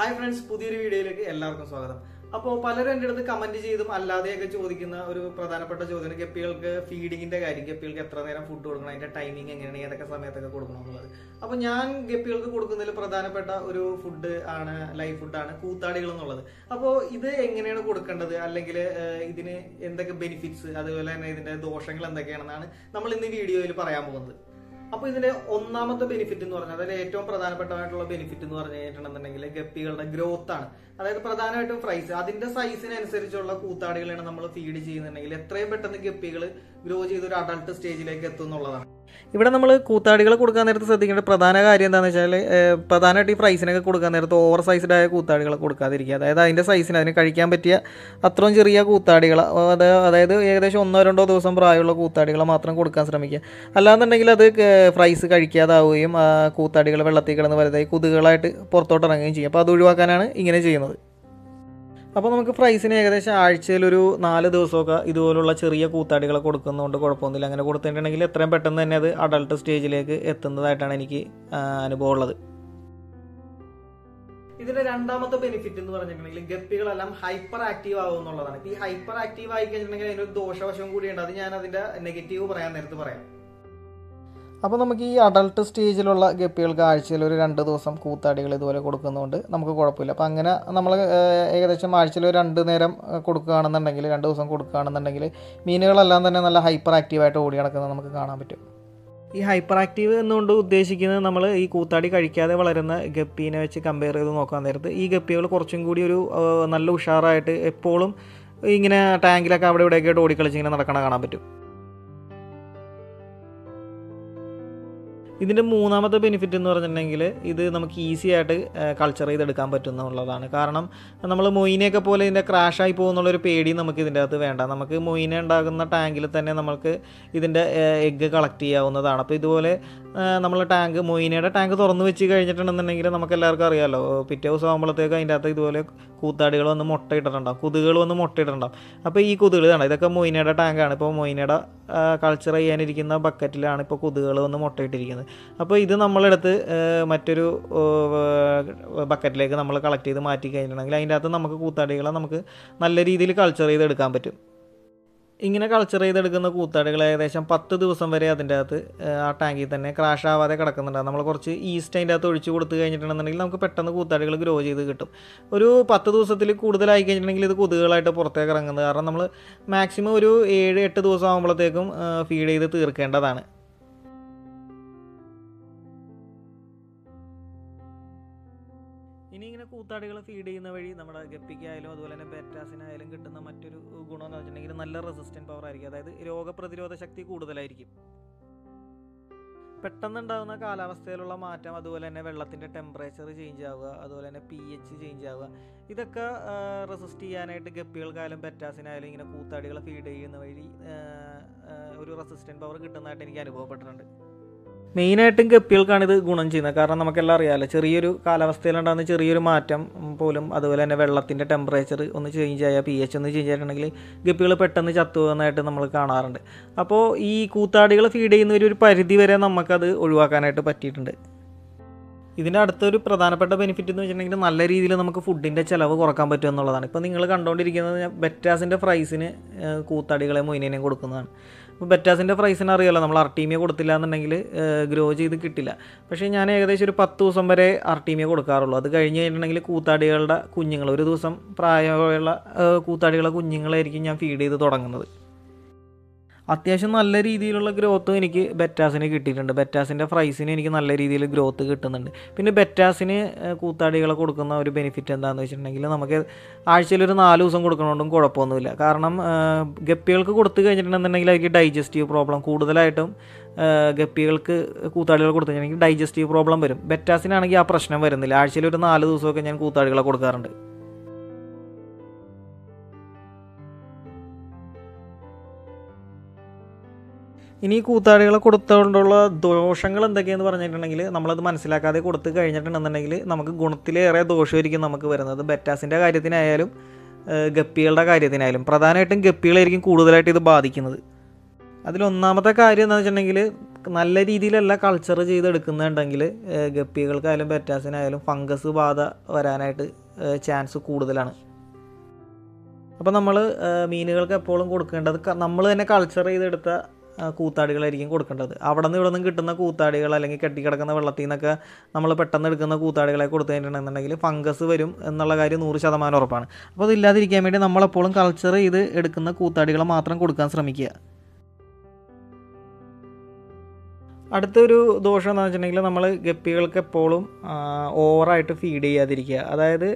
Hi friends, Pudiri Daily Elarco Sagaram. Upon Palarended the Kamandiz, Allah, the Chodikina, or Pradapata Jodan, Pilka, feeding in the guiding, Pilkatra, food organizer, timing, and any other Kasamata Kurkuna. Upon Yan, Gapil Kurkun, Pradapata, Uru food, Anna, life food, Anna, Kuta, Dilanola. Upon either Engine Kurkanda, Allegale, in the benefits, other than the Oshangland, the Canana, number in the video, Parayamond. Now, this is the benefit of the benefit of the growth. That is the price. That is the size. That is the feed. That is the If we have a Kuta, we have a Pradana price and a oversized Kuta. That is the size and a Karikampatia, Atronjaria Kuta, the Shonor and some rival Kuta, Matran Kurkasramiki. Alan the Nagila, price Karikada, Kuta, the Kuda, Porto Rangi, Paduakana, Ingenier. Upon the price in Agresha, Archelu, Nala dosoka, Idola Cheria, Kutadilla Kurkan, on the Korpon, the Langakur, and a Trempet and another adult stage like Ethan the Taniki and a Borla. This is a random benefit in the world. Get people hyperactive. Hyperactive, I can do dosha, shungu, and other negative brand. അപ്പോൾ നമുക്ക് ഈ adult സ്റ്റേജിലുള്ള ഗപ്പികൾക്ക് ആഴ്ചയിൽ ഒരു 2 ദിവസം കൂത്താടികൾ ഇതുപോലെ കൊടുക്കുന്നതുകൊണ്ട് നമുക്ക് കുഴപ്പമില്ല. അപ്പോൾ അങ്ങനെ നമ്മൾ ഏകദേശം ആഴ്ചയിൽ ഒരു 2 നേരം കൊടുക്കുകയാണെന്നുണ്ടെങ്കിൽ 2 ദിവസം കൊടുക്കുകയാണെന്നുണ്ടെങ്കിൽ മീനുകളെല്ലാം തന്നെ നല്ല ഹൈപ്പർ ആക്റ്റീവ് ആയിട്ട് ഓടി നടക്കുന്നത് നമുക്ക് കാണാൻ പറ്റും. ഈ ഹൈപ്പർ ആക്റ്റീവ് എന്നുകൊണ്ട് ഉദ്ദേശിക്കുന്നത് നമ്മൾ ഈ കൂത്താടി കഴിക്കാതെ വളരുന്ന ഗപ്പീനെ വെച്ച് കമ്പയർ ചെയ്ത് നോക്കാൻ നേരത്ത് ഈ ഗപ്പികൾ കുറച്ചും കൂടി ഒരു നല്ല ഉഷാറായിട്ട് എപ്പോഴും ഇങ്ങനെ ടാങ്കിലൊക്കെ അവിടെ ഇവിടെയൊക്കെ ആയിട്ട് ഓടിക്കളിച്ച് ഇങ്ങനെ നടക്കണ കാണാൻ പറ്റും. ഇതിന്റെ മൂന്നാമത്തെ ബെനിഫിറ്റ് എന്ന് പറഞ്ഞിട്ടുണ്ടെങ്കിൽ ഇത് നമുക്ക് ഈസി ആയിട്ട് കൾച്ചർ ചെയ്തെടുക്കാൻ പറ്റുന്നുള്ളതാണ്. കാരണം നമ്മൾ മൊയിനെയൊക്കെ പോലെ ഇതിന്റെ ക്രാഷ് ആയി പോകുന്നുള്ള ഒരു പേടി നമുക്ക് ഇതിന്റെ അകത്ത് വേണ്ട. നമുക്ക് മൊയിനെ ഉണ്ടാകുന്ന ടാങ്കിൽ തന്നെ നമുക്ക് ഇതിന്റെ എഗ്ഗ് കളക്ട് ചെയ്യാവുന്നതാണ്. അപ്പോൾ ഇതുപോലെ നമ്മൾ ടാങ്ക് മൊയിനയുടെ ടാങ്ക് തുറന്നു വെച്ച് കഴിഞ്ഞിട്ടുണ്ടെന്നുണ്ടെങ്കിൽ നമുക്ക് എല്ലാവർക്കും അറിയാമല്ലോ പിറ്റേ ദിവസം ആകുമ്പോഴത്തേക്ക് അതിൻ്റെ അകത്ത് ഇതുപോലെ കൂത്താടികൾ വന്ന് മുട്ട ഇട്ടിട്ടുണ്ടാകും, കൊതുകുകൾ വന്ന് മുട്ട ഇട്ടിട്ടുണ്ടാകും. അപ്പോൾ ഈ കൊതുകൾ ഇതാണ്, ഇതൊക്കെ മൊയിനയുടെ ടാങ്കാണ്. ഇപ്പോൾ മൊയിനയുടെ കൾച്ചർ ചെയ്യാനിരിക്കുന്ന ബക്കറ്റിലാണ് ഇപ്പോൾ കൊതുകുകൾ വന്ന് മുട്ടയിട്ടിരിക്കുന്നത്. അപ്പോൾ ഇത് നമ്മളെടുത്ത് മറ്റൊരു ബക്കറ്റിലേക്ക് നമ്മൾ കളക്ട് ചെയ്ത് മാറ്റി കഴിഞ്ഞിട്ടുണ്ടെങ്കിൽ അതിൻ്റെ അകത്ത് നമുക്ക് കൂത്താടികളെ നമുക്ക് നല്ല രീതിയിൽ കൾച്ചർ ചെയ്തെടുക്കാൻ പറ്റും. ഇങ്ങനെ കൾച്ചർ ചെയ്തെടുക്കുന്ന കൂത്താടികൾ ഏകദേശം 10 ദിവസം വരെ അതിൻ്റെ അകത്ത് ആ ടാങ്കിൽ തന്നെ ക്രാഷ് ആവാതെ കിടക്കുന്നുണ്ടാകും. നമ്മൾ കുറച്ച് ഈസ്റ്റ് അതിൻ്റെ അകത്ത് ഒഴിച്ച് കൊടുത്തു കഴിഞ്ഞിട്ടുണ്ടെന്നുണ്ടെങ്കിൽ നമുക്ക് പെട്ടെന്ന് കൂത്താടികൾ ഗ്രോ ചെയ്ത് കിട്ടും. ഒരു 10 ദിവസത്തിൽ കൂടുതലായി കഴിഞ്ഞിട്ടുണ്ടെങ്കിൽ ഇത് കൊതുകുകളായിട്ട് പുറത്തേക്ക് ഇറങ്ങുന്നത് കാരണം നമ്മൾ മാക്സിമം ഒരു 7-8 ദിവസം ആകുമ്പോഴത്തേക്കും ഫീഡ് ചെയ്ത് തീർക്കേണ്ടതാണ്. ഇനി ഇങ്ങനെ കൂത്താടികളെ ഫീഡ് ചെയ്യുന്ന വഴി നമ്മുടെ ഗപ്പിക്കായാലും അതുപോലെ തന്നെ ബെറ്റാസിനായാലും കിട്ടുന്ന മറ്റൊരു ഗുണം എന്ന് വെച്ചിട്ടുണ്ടെങ്കിൽ നല്ല റെസിസ്റ്റൻറ്റ് പവർ ആയിരിക്കും. അതായത് രോഗപ്രതിരോധ ശക്തി കൂടുതലായിരിക്കും. പെട്ടെന്നുണ്ടാകുന്ന കാലാവസ്ഥയിലുള്ള മാറ്റം, അതുപോലെ തന്നെ വെള്ളത്തിൻ്റെ ടെമ്പറേച്ചർ ചേഞ്ച് ആവുക, അതുപോലെ തന്നെ pH ചേഞ്ച് ആവുക, ഇതൊക്കെ റെസിസ്റ്റ് ചെയ്യാനായിട്ട് ഗപ്പികൾക്കായാലും ബെറ്റാസിനായാലും ഇങ്ങനെ കൂത്താടികളെ ഫീഡ് ചെയ്യുന്ന വഴി ഒരു റെസിസ്റ്റൻറ്റ് പവർ കിട്ടുന്നതായിട്ട് എനിക്ക് അനുഭവപ്പെട്ടിട്ടുണ്ട്. മെയിനായിട്ടും ഗപ്പികൾക്കാണിത് ഗുണം ചെയ്യുന്നത്. കാരണം നമുക്കെല്ലാം അറിയാമല്ലോ ചെറിയൊരു കാലാവസ്ഥയിലുണ്ടാകുന്ന ചെറിയൊരു മാറ്റം പോലും, അതുപോലെ തന്നെ വെള്ളത്തിൻ്റെ ടെമ്പറേച്ചർ ഒന്ന് ചേഞ്ച് ആയാൽ pH ഒന്ന് ചേഞ്ച് ആയിട്ടുണ്ടെങ്കിൽ ഗപ്പികൾ പെട്ടെന്ന് ചത്തുവെന്നായിട്ട് നമ്മൾ കാണാറുണ്ട്. അപ്പോൾ ഈ കൂത്താടികൾ ഫീഡ് ചെയ്യുന്ന ഒരു പരിധി വരെ നമുക്കത് ഒഴിവാക്കാനായിട്ട് പറ്റിയിട്ടുണ്ട്. ഇതിൻ്റെ അടുത്തൊരു പ്രധാനപ്പെട്ട ബെനിഫിറ്റ് എന്ന് വെച്ചിട്ടുണ്ടെങ്കിൽ നല്ല രീതിയിൽ നമുക്ക് ഫുഡിൻ്റെ ചിലവ് കുറക്കാൻ പറ്റും എന്നുള്ളതാണ്. ഇപ്പോൾ നിങ്ങൾ കണ്ടുകൊണ്ടിരിക്കുന്നത് ബെറ്റാസിൻ്റെ ഫ്രൈസിന് കൂത്താടികളെ മൊയിനേനെയും കൊടുക്കുന്നതാണ്. അപ്പോൾ ബെറ്റാസിൻ്റെ ഫ്രൈസിന് അറിയാമല്ലോ നമ്മൾ അർട്ടീമിയ കൊടുത്തില്ല എന്നുണ്ടെങ്കിൽ ഗ്രോ ചെയ്ത് കിട്ടില്ല. പക്ഷേ ഞാൻ ഏകദേശം ഒരു 10 ദിവസം വരെ അർട്ടീമിയ കൊടുക്കാറുള്ളൂ. അത് കഴിഞ്ഞ് കഴിഞ്ഞിട്ടുണ്ടെങ്കിൽ കൂത്താടികളുടെ കുഞ്ഞുങ്ങൾ, ഒരു ദിവസം പ്രായമുള്ള കൂത്താടികളുടെ കുഞ്ഞുങ്ങളായിരിക്കും ഞാൻ ഫീഡ് ചെയ്ത് തുടങ്ങുന്നത്. അത്യാവശ്യം നല്ല രീതിയിലുള്ള ഗ്രോത്ത് എനിക്ക് ബെറ്റാസിന് കിട്ടിയിട്ടുണ്ട്. ബെറ്റാസിൻ്റെ ഫ്രൈസിന് എനിക്ക് നല്ല രീതിയിൽ ഗ്രോത്ത് കിട്ടുന്നുണ്ട്. പിന്നെ ബെറ്റാസിന് കൂത്താടികളെ കൊടുക്കുന്ന ഒരു ബെനിഫിറ്റ് എന്താണെന്ന് വെച്ചിട്ടുണ്ടെങ്കിൽ നമുക്ക് ആഴ്ചയിലൊരു 4 ദിവസം കൊടുക്കണോണ്ടും കുഴപ്പമൊന്നുമില്ല. കാരണം ഗപ്പികൾക്ക് കൊടുത്തു കഴിഞ്ഞിട്ടുണ്ടെന്നുണ്ടെങ്കിൽ അവർക്ക് ഡൈജസ്റ്റീവ് പ്രോബ്ലം കൂടുതലായിട്ടും ഗപ്പികൾക്ക് കൂത്താടികൾ കൊടുത്തു കഴിഞ്ഞിട്ടുണ്ടെങ്കിൽ ഡൈജസ്റ്റീവ് പ്രോബ്ലം വരും. ബെറ്റാസിനാണെങ്കിൽ ആ പ്രശ്നം വരുന്നില്ല. ആഴ്ചയിലൊരു 4 ദിവസമൊക്കെ ഞാൻ കൂത്താടികളെ കൊടുക്കാറുണ്ട്. ഇനി കൂത്താടികളെ കൊടുത്തുകൊണ്ടുള്ള ദോഷങ്ങൾ എന്തൊക്കെയാണെന്ന് പറഞ്ഞിട്ടുണ്ടെങ്കിൽ നമ്മളത് മനസ്സിലാക്കാതെ കൊടുത്തു കഴിഞ്ഞിട്ടുണ്ടെന്നുണ്ടെങ്കിൽ നമുക്ക് ഗുണത്തിലേറെ ദോഷമായിരിക്കും നമുക്ക് വരുന്നത്. ബെറ്റാസിൻ്റെ കാര്യത്തിനായാലും ഗപ്പികളുടെ കാര്യത്തിനായാലും പ്രധാനമായിട്ടും ഗപ്പികളായിരിക്കും കൂടുതലായിട്ട് ഇത് ബാധിക്കുന്നത്. അതിലൊന്നാമത്തെ കാര്യം എന്താണെന്ന് വെച്ചിട്ടുണ്ടെങ്കിൽ നല്ല രീതിയിലുള്ള കൾച്ചർ ചെയ്തെടുക്കുന്നുണ്ടെങ്കിൽ ഗപ്പികൾക്കായാലും പെറ്റാസിനായാലും ഫംഗസ് ബാധ വരാനായിട്ട് ചാൻസ് കൂടുതലാണ്. അപ്പോൾ നമ്മൾ മീനുകൾക്ക് എപ്പോഴും കൊടുക്കേണ്ടത് നമ്മൾ തന്നെ കൾച്ചർ ചെയ്തെടുത്ത കൂത്താടികളായിരിക്കും കൊടുക്കേണ്ടത്. അവിടെ നിന്ന് ഇവിടെ നിന്ന് കിട്ടുന്ന കൂത്താടികൾ അല്ലെങ്കിൽ കെട്ടിക്കിടക്കുന്ന വെള്ളത്തിൽ നിന്നൊക്കെ നമ്മൾ പെട്ടെന്ന് എടുക്കുന്ന കൂത്താടികളെ കൊടുത്തു കഴിഞ്ഞിട്ടുണ്ടെന്നുണ്ടെങ്കിൽ ഫംഗസ് വരും എന്നുള്ള കാര്യം 100% ഉറപ്പാണ്. അപ്പോൾ അതില്ലാതിരിക്കാൻ വേണ്ടി നമ്മളെപ്പോഴും കൾച്ചർ ചെയ്ത് എടുക്കുന്ന കൂത്താടികൾ മാത്രം കൊടുക്കാൻ ശ്രമിക്കുക. അടുത്തൊരു ദോഷം എന്താണെന്ന് വെച്ചിട്ടുണ്ടെങ്കിൽ നമ്മൾ ഗപ്പികൾക്ക് എപ്പോഴും ഓവറായിട്ട് ഫീഡ് ചെയ്യാതിരിക്കുക. അതായത്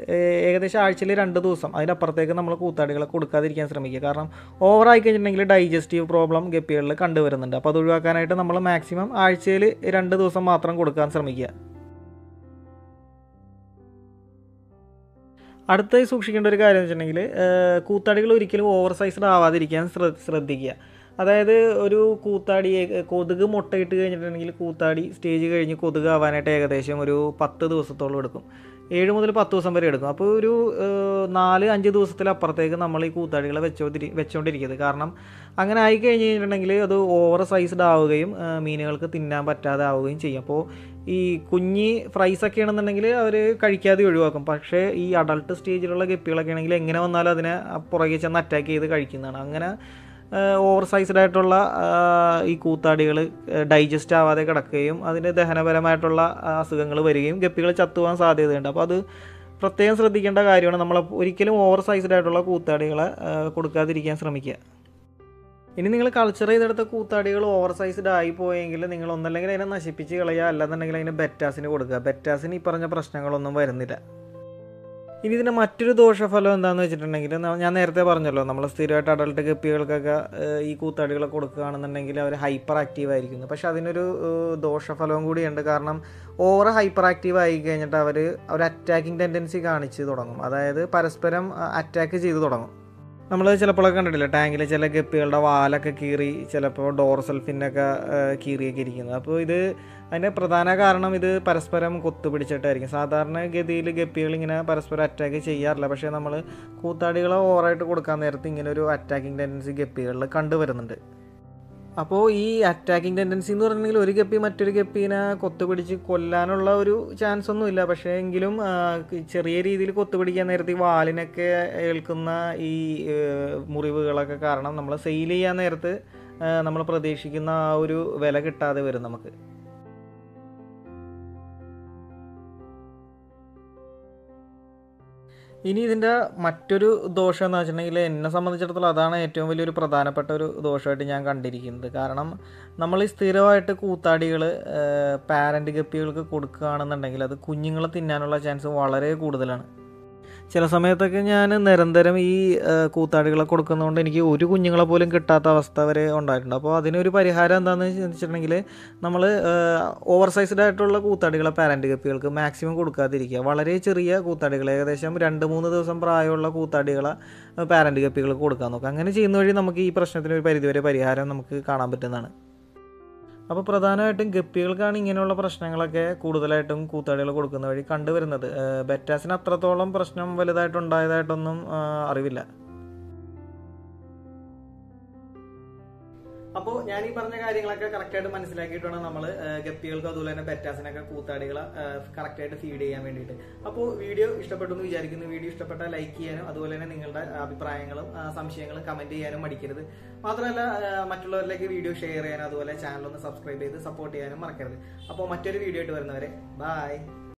ഏകദേശം ആഴ്ചയിൽ 2 ദിവസം അതിനപ്പുറത്തേക്ക് നമ്മൾ കൂത്താടികളെ കൊടുക്കാതിരിക്കാൻ ശ്രമിക്കുക. കാരണം ഓവറായി കഴിഞ്ഞിട്ടുണ്ടെങ്കിൽ ഡൈജസ്റ്റീവ് പ്രോബ്ലം ഗപ്പികളിൽ കണ്ടുവരുന്നുണ്ട്. അപ്പോൾ അത് ഒഴിവാക്കാനായിട്ട് നമ്മൾ മാക്സിമം ആഴ്ചയിൽ 2 ദിവസം മാത്രം കൊടുക്കാൻ ശ്രമിക്കുക. അടുത്തായി സൂക്ഷിക്കേണ്ട ഒരു കാര്യം എന്ന് വെച്ചിട്ടുണ്ടെങ്കിൽ കൂത്താടികൾ ഒരിക്കലും ഓവർ സൈസ്ഡ് ആവാതിരിക്കാൻ ശ്രദ്ധിക്കുക. അതായത് ഒരു കൂത്താടിയെ കൊതുക് മുട്ടയിട്ട് കഴിഞ്ഞിട്ടുണ്ടെങ്കിൽ കൂത്താടി സ്റ്റേജ് കഴിഞ്ഞ് കൊതുക് ആവാനായിട്ട് ഏകദേശം ഒരു 10 ദിവസത്തോളം എടുക്കും. 7 മുതൽ 10 ദിവസം വരെ എടുക്കും. അപ്പോൾ ഒരു 4-5 ദിവസത്തിലപ്പുറത്തേക്ക് നമ്മൾ ഈ കൂത്താടികളെ വെച്ചുകൊണ്ടിരിക്കുന്നത്. കാരണം അങ്ങനെ ആയി കഴിഞ്ഞ് കഴിഞ്ഞിട്ടുണ്ടെങ്കിൽ അത് ഓവർ സൈസ്ഡ് ആവുകയും മീനുകൾക്ക് തിന്നാൻ പറ്റാതെ ആവുകയും ചെയ്യും. അപ്പോൾ ഈ കുഞ്ഞി ഫ്രൈസൊക്കെ ആണെന്നുണ്ടെങ്കിൽ അവർ കഴിക്കാതെ ഒഴിവാക്കും. പക്ഷേ ഈ അഡൾട്ട് സ്റ്റേജിലുള്ള ഗപ്പികളൊക്കെ ആണെങ്കിൽ എങ്ങനെ വന്നാലും അതിനെ പുറകെ ചെന്ന് അറ്റാക്ക് ചെയ്ത് കഴിക്കുന്നതാണ്. അങ്ങനെ ഓവർ സൈസ്ഡായിട്ടുള്ള ഈ കൂത്താടികൾ ഡൈജസ്റ്റ് ആവാതെ കിടക്കുകയും അതിന് ദഹനപരമായിട്ടുള്ള അസുഖങ്ങൾ വരികയും ഗപ്പികൾ ചത്തുവാൻ സാധ്യതയുണ്ട്. അപ്പോൾ അത് പ്രത്യേകം ശ്രദ്ധിക്കേണ്ട കാര്യമാണ്. നമ്മൾ ഒരിക്കലും ഓവർ സൈസ്ഡായിട്ടുള്ള കൂത്താടികളെ കൊടുക്കാതിരിക്കാൻ ശ്രമിക്കുക. ഇനി നിങ്ങൾ കൾച്ചർ ചെയ്തെടുത്ത കൂത്താടികൾ ഓവർ സൈസ്ഡ് ആയി പോയെങ്കിൽ നിങ്ങൾ ഒന്നല്ലെങ്കിൽ അതിനെ നശിപ്പിച്ച് കളയുക, അല്ലാന്നുണ്ടെങ്കിൽ അതിന് ബെറ്റാസിന് കൊടുക്കുക. ബെറ്റാസിന് ഈ പറഞ്ഞ പ്രശ്നങ്ങളൊന്നും വരുന്നില്ല. ഇനി ഇതിൻ്റെ മറ്റൊരു ദോഷഫലം എന്താണെന്ന് വെച്ചിട്ടുണ്ടെങ്കിൽ ഞാൻ നേരത്തെ പറഞ്ഞല്ലോ, നമ്മൾ സ്ഥിരമായിട്ട് അഡൾട്ട് ഗപ്പികൾക്കൊക്കെ ഈ കൂത്താടികളെ കൊടുക്കുകയാണെന്നുണ്ടെങ്കിൽ അവർ ഹൈപ്പർ ആക്റ്റീവ് ആയിരിക്കുന്നു. പക്ഷേ അതിനൊരു ദോഷഫലവും കൂടിയുണ്ട്. കാരണം ഓവർ ഹൈപ്പർ ആക്റ്റീവ് ആയി കഴിഞ്ഞിട്ട് അവർ ഒരു അറ്റാക്കിംഗ് ടെൻഡൻസി കാണിച്ച് തുടങ്ങും. അതായത് പരസ്പരം അറ്റാക്ക് ചെയ്ത് തുടങ്ങും. നമ്മൾ ചിലപ്പോഴൊക്കെ കണ്ടിട്ടില്ല, ടാങ്കിൽ ചില ഗപ്പികളുടെ വാലൊക്കെ കീറി, ചിലപ്പോൾ ഡോർസൽ ഫിന്നൊക്കെ കീറിയൊക്കെ ഇരിക്കുന്നത്. അപ്പോൾ ഇത് അതിൻ്റെ പ്രധാന കാരണം ഇത് പരസ്പരം കൊത്തുപിടിച്ചിട്ടായിരിക്കും. സാധാരണ ഗതിയിൽ ഗപ്പികൾ ഇങ്ങനെ പരസ്പരം അറ്റാക്ക് ചെയ്യാറില്ല. പക്ഷേ നമ്മൾ കൂത്താടികളെ ഓവറായിട്ട് കൊടുക്കാൻ നേരത്ത് ഇങ്ങനൊരു അറ്റാക്കിംഗ് ടെൻഡൻസി ഗപ്പികളിൽ കണ്ടുവരുന്നുണ്ട്. അപ്പോൾ ഈ അറ്റാക്കിംഗ് ടെൻഡൻസി എന്ന് പറഞ്ഞെങ്കിൽ ഒരു ഗപ്പി മറ്റൊരു ഗപ്പീനെ കൊത്തുപിടിച്ച് കൊല്ലാനുള്ള ഒരു ചാൻസ് ഒന്നുമില്ല. പക്ഷേ എങ്കിലും ചെറിയ രീതിയിൽ കൊത്തുപിടിക്കാൻ നേരത്ത് ഈ വാലിനൊക്കെ ഏൽക്കുന്ന ഈ മുറിവുകളൊക്കെ കാരണം നമ്മൾ സെയിൽ ചെയ്യാൻ നേരത്ത് നമ്മൾ പ്രതീക്ഷിക്കുന്ന ആ ഒരു വില കിട്ടാതെ വരും നമുക്ക്. ഇനി ഇതിൻ്റെ മറ്റൊരു ദോഷം എന്ന് വെച്ചിട്ടുണ്ടെങ്കിൽ എന്നെ സംബന്ധിച്ചിടത്തോളം അതാണ് ഏറ്റവും വലിയൊരു പ്രധാനപ്പെട്ട ഒരു ദോഷമായിട്ട് ഞാൻ കണ്ടിരിക്കുന്നത്. കാരണം നമ്മൾ ഈ സ്ഥിരമായിട്ട് കൂത്താടികൾ പാരൻ്റ് ഗപ്പികൾക്ക് കൊടുക്കുകയാണെന്നുണ്ടെങ്കിൽ അത് കുഞ്ഞുങ്ങളെ തിന്നാനുള്ള ചാൻസ് വളരെ കൂടുതലാണ്. ചില സമയത്തൊക്കെ ഞാൻ നിരന്തരം ഈ കൂത്താടികളെ കൊടുക്കുന്നതുകൊണ്ട് എനിക്ക് ഒരു കുഞ്ഞുങ്ങളെ പോലും കിട്ടാത്ത അവസ്ഥ വരെ ഉണ്ടായിട്ടുണ്ട്. അപ്പോൾ അതിനൊരു പരിഹാരം എന്താണെന്ന് വെച്ചിട്ടുണ്ടെങ്കിൽ നമ്മൾ ഓവർ സൈസ്ഡായിട്ടുള്ള കൂത്താടികളെ പാരൻ്റ് ഗപ്പികൾക്ക് മാക്സിമം കൊടുക്കാതിരിക്കുക. വളരെ ചെറിയ കൂത്താടികൾ, ഏകദേശം 2-3 ദിവസം പ്രായമുള്ള കൂത്താടികളെ പാരൻ്റ് ഗപ്പികൾക്ക് കൊടുക്കാൻ നോക്കുക. അങ്ങനെ ചെയ്യുന്ന വഴി നമുക്ക് ഈ പ്രശ്നത്തിന് ഒരു പരിധിവരെ പരിഹാരം നമുക്ക് കാണാൻ പറ്റുന്നതാണ്. അപ്പോൾ പ്രധാനമായിട്ടും ഗപ്പികൾക്കാണ് ഇങ്ങനെയുള്ള പ്രശ്നങ്ങളൊക്കെ കൂടുതലായിട്ടും കൂത്താടികൾ കൊടുക്കുന്ന വഴി കണ്ടുവരുന്നത്. ബെറ്റാസിന് അത്രത്തോളം പ്രശ്നം വലുതായിട്ടുണ്ടായതായിട്ടൊന്നും അറിവില്ല. അപ്പോൾ ഞാൻ ഈ പറഞ്ഞ കാര്യങ്ങളൊക്കെ കറക്റ്റായിട്ട് മനസ്സിലാക്കിയിട്ടാണ് നമ്മൾ ഗപ്പികൾക്ക് അതുപോലെ തന്നെ ബെറ്റാസിനൊക്കെ കൂത്താടികളെ കറക്റ്റായിട്ട് ഫീഡ് ചെയ്യാൻ വേണ്ടിയിട്ട്. അപ്പോൾ വീഡിയോ ഇഷ്ടപ്പെട്ടു എന്ന് വിചാരിക്കുന്നു. വീഡിയോ ഇഷ്ടപ്പെട്ടാൽ ലൈക്ക് ചെയ്യാനും അതുപോലെ തന്നെ നിങ്ങളുടെ അഭിപ്രായങ്ങളും സംശയങ്ങളും കമൻറ്റ് ചെയ്യാനും മടിക്കരുത്. മാത്രമല്ല മറ്റുള്ളവരിലേക്ക് വീഡിയോ ഷെയർ ചെയ്യാനും അതുപോലെ ചാനലൊന്ന് സബ്സ്ക്രൈബ് ചെയ്ത് സപ്പോർട്ട് ചെയ്യാനും മറക്കരുത്. അപ്പോൾ മറ്റൊരു വീഡിയോ ആയിട്ട് വരുന്നവരെ ബൈ.